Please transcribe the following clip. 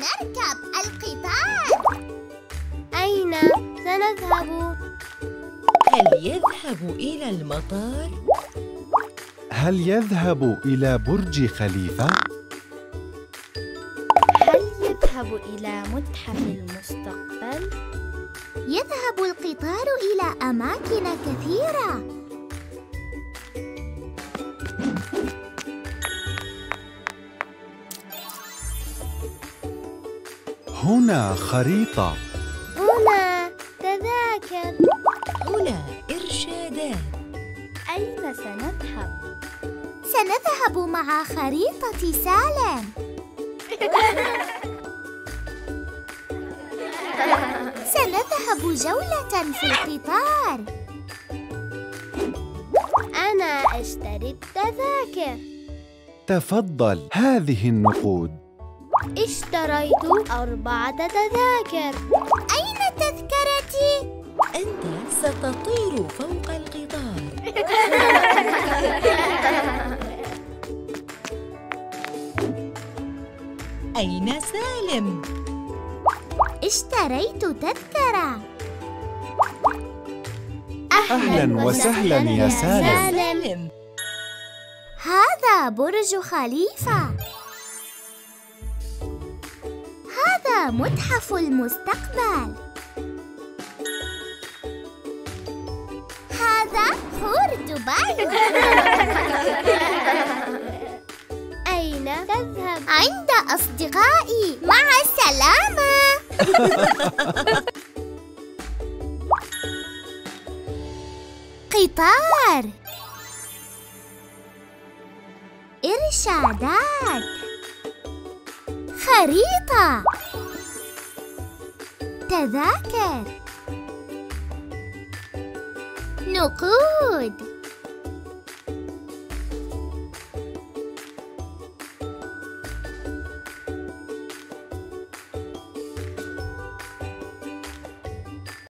نركب القطار. أين سنذهب؟ هل يذهب إلى المطار؟ هل يذهب إلى برج خليفة؟ هل يذهب إلى متحف المستقبل؟ يذهب القطار إلى أماكن كثيرة. هنا خريطة. هنا تذاكر. هنا إرشادات. أين سنذهب؟ سنذهب مع خريطة سالم. سنذهب جولة في القطار. أنا أشتري التذاكر. تفضل، هذه النقود. اشتريت 4 تذاكر. أين تذكرتي؟ أنت ستطير فوق القطار. أين سالم؟ اشتريت تذكرة. أهلاً وسهلاً يا سالم. هذا برج خليفة. متحف المستقبل. هذا خور دبي. أين تذهب؟ عند أصدقائي. مع السلامة. قطار. إرشادات. خريطة. تذاكر. نقود.